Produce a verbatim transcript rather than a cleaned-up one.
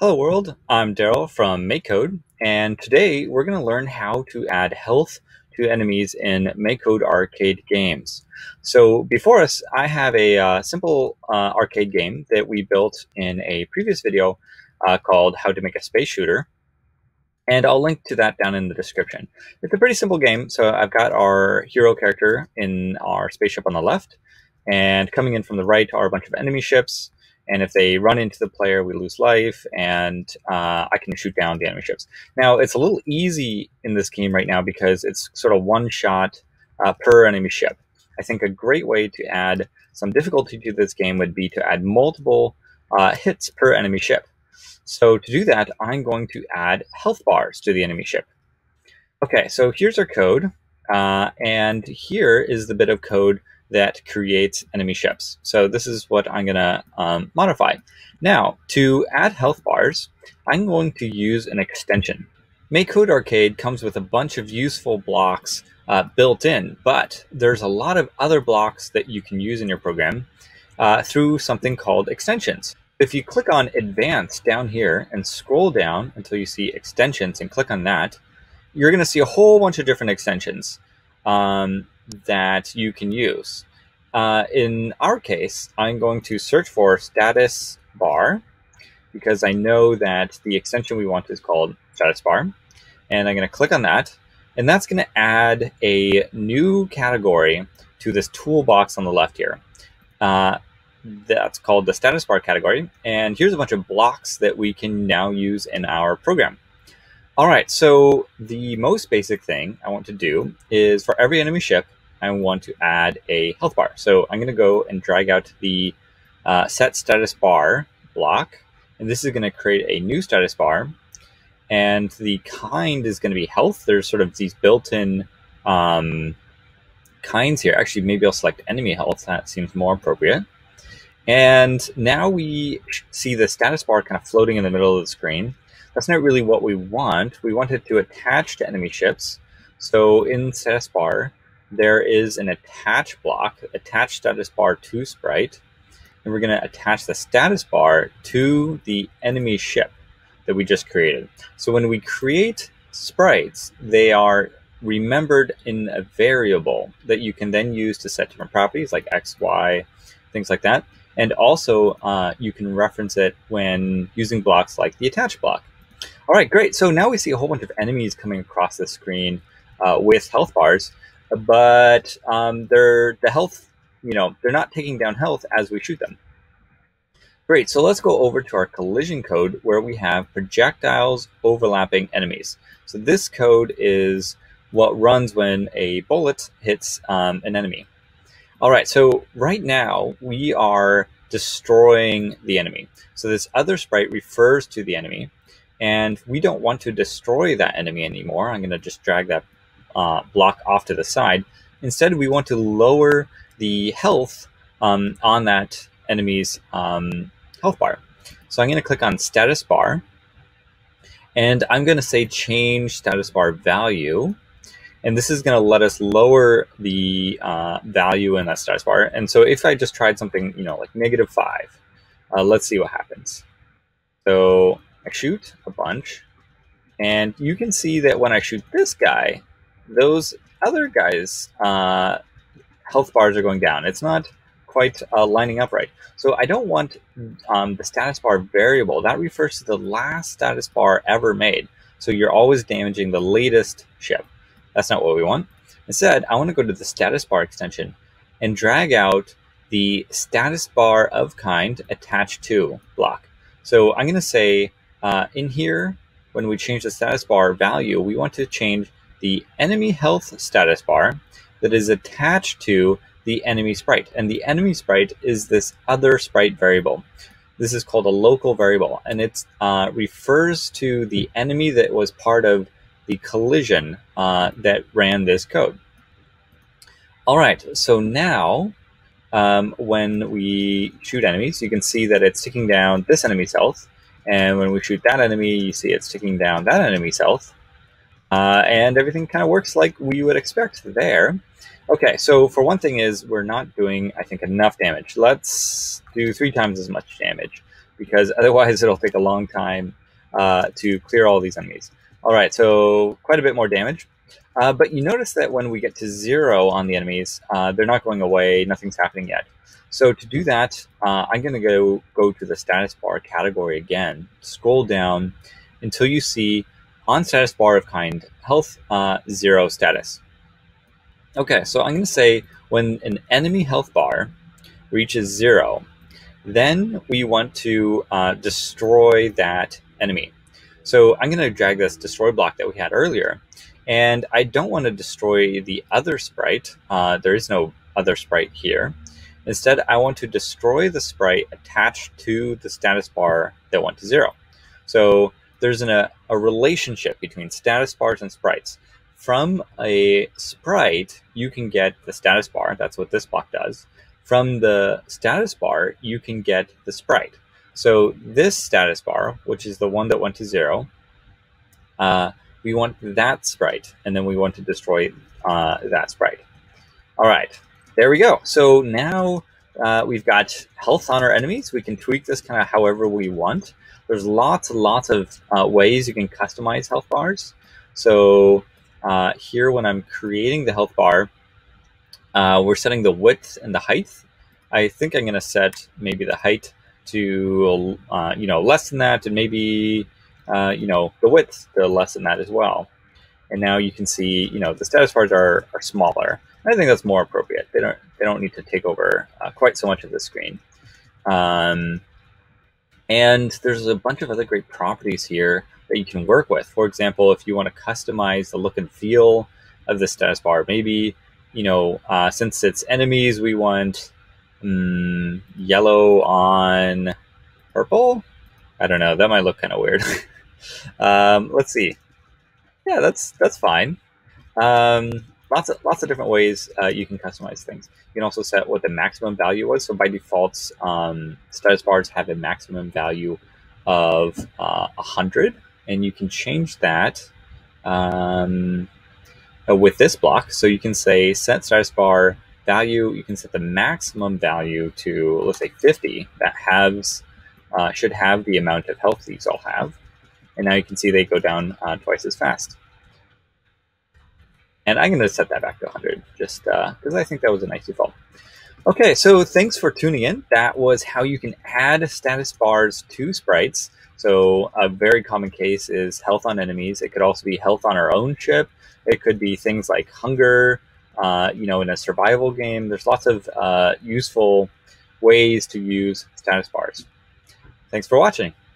Hello world, I'm Daryl from MakeCode, and today we're going to learn how to add health to enemies in MakeCode arcade games. So before us, I have a uh, simple uh, arcade game that we built in a previous video uh, called How to Make a Space Shooter, and I'll link to that down in the description. It's a pretty simple game, so I've got our hero character in our spaceship on the left, and coming in from the right are a bunch of enemy ships. And if they run into the player, we lose life, and uh, I can shoot down the enemy ships. Now, it's a little easy in this game right now because it's sort of one shot uh, per enemy ship. I think a great way to add some difficulty to this game would be to add multiple uh, hits per enemy ship. So to do that, I'm going to add health bars to the enemy ship. Okay, so here's our code, uh, and here is the bit of code that creates enemy ships. So this is what I'm gonna um, modify. Now, to add health bars, I'm going to use an extension. MakeCode Arcade comes with a bunch of useful blocks uh, built in, but there's a lot of other blocks that you can use in your program uh, through something called extensions. If you click on Advanced down here and scroll down until you see Extensions and click on that, you're gonna see a whole bunch of different extensions Um, that you can use. Uh, in our case, I'm going to search for status bar because I know that the extension we want is called status bar. And I'm going to click on that. And that's going to add a new category to this toolbox on the left here. Uh, that's called the status bar category. And here's a bunch of blocks that we can now use in our program. All right, so the most basic thing I want to do is for every enemy ship, I want to add a health bar. So I'm going to go and drag out the uh, set status bar block. And this is going to create a new status bar. And the kind is going to be health. There's sort of these built-in um, kinds here. Actually, maybe I'll select enemy health. That seems more appropriate. And now we see the status bar kind of floating in the middle of the screen. That's not really what we want. We want it to attach to enemy ships. So in status bar, there is an attach block, attach status bar to sprite. And we're going to attach the status bar to the enemy ship that we just created. So when we create sprites, they are remembered in a variable that you can then use to set different properties like X, Y, things like that. And also uh, you can reference it when using blocks like the attach block. All right, great. So now we see a whole bunch of enemies coming across the screen uh, with health bars, but um, they're the health, you know, they're not taking down health as we shoot them. Great. So let's go over to our collision code where we have projectiles overlapping enemies. So this code is what runs when a bullet hits um, an enemy. All right, so right now we are destroying the enemy. So this other sprite refers to the enemy, and we don't want to destroy that enemy anymore. I'm going to just drag that uh, block off to the side. Instead, we want to lower the health um, on that enemy's um, health bar. So I'm going to click on status bar, and I'm going to say change status bar value. And this is going to let us lower the uh, value in that status bar. And so if I just tried something, you know, like negative five, uh, let's see what happens. So I shoot a bunch, and you can see that when I shoot this guy, those other guys' uh, health bars are going down. It's not quite uh, lining up right. So I don't want um, the status bar variable. That refers to the last status bar ever made. So you're always damaging the latest ship. That's not what we want. Instead, I want to go to the status bar extension and drag out the status bar of kind attached to block. So I'm going to say uh, in here, when we change the status bar value, we want to change the enemy health status bar that is attached to the enemy sprite. And the enemy sprite is this other sprite variable. This is called a local variable, and it uh, refers to the enemy that was part of the collision uh, that ran this code. All right, so now um, when we shoot enemies, you can see that it's ticking down this enemy's health. And when we shoot that enemy, you see it's ticking down that enemy's health. Uh, and everything kind of works like we would expect there. Okay, so for one thing is we're not doing, I think, enough damage. Let's do three times as much damage. because otherwise it'll take a long time uh, to clear all these enemies. All right, so quite a bit more damage. Uh, but you notice that when we get to zero on the enemies, uh, they're not going away, nothing's happening yet. So to do that, uh, I'm gonna go, go to the status bar category again, scroll down until you see on status bar of kind, health uh, zero status. Okay, so I'm gonna say when an enemy health bar reaches zero, then we want to uh, destroy that enemy. So I'm gonna drag this destroy block that we had earlier. And I don't want to destroy the other sprite. Uh, there is no other sprite here. Instead, I want to destroy the sprite attached to the status bar that went to zero. So there's an, a, a relationship between status bars and sprites. From a sprite, you can get the status bar. That's what this block does. From the status bar, you can get the sprite. So this status bar, which is the one that went to zero, uh, we want that sprite, and then we want to destroy uh, that sprite. All right, there we go. So now uh, we've got health on our enemies. We can tweak this kind of however we want. There's lots and lots of uh, ways you can customize health bars. So uh, here when I'm creating the health bar, uh, we're setting the width and the height. I think I'm gonna set maybe the height to uh, you know, less than that, and maybe Uh, you know, the width to less than that as well. And now you can see, you know, the status bars are, are smaller. I think that's more appropriate. They don't, they don't need to take over uh, quite so much of the screen. Um, and there's a bunch of other great properties here that you can work with. For example, if you want to customize the look and feel of the status bar, maybe, you know, uh, since it's enemies, we want um, yellow on purple. I don't know, that might look kind of weird. Um, let's see. Yeah, that's that's fine. Um, lots of lots of different ways uh, you can customize things. You can also set what the maximum value was. So by default, um, status bars have a maximum value of uh, one hundred, and you can change that um, with this block. So you can say set status bar value. You can set the maximum value to, let's say, fifty. That halves. Uh, should have the amount of health these all have. And now you can see they go down uh, twice as fast. And I'm going to set that back to one hundred just because uh, I think that was a nice default. Okay, so thanks for tuning in. That was how you can add status bars to sprites. So a very common case is health on enemies. It could also be health on our own ship. It could be things like hunger, uh, you know, in a survival game. There's lots of uh, useful ways to use status bars. Thanks for watching.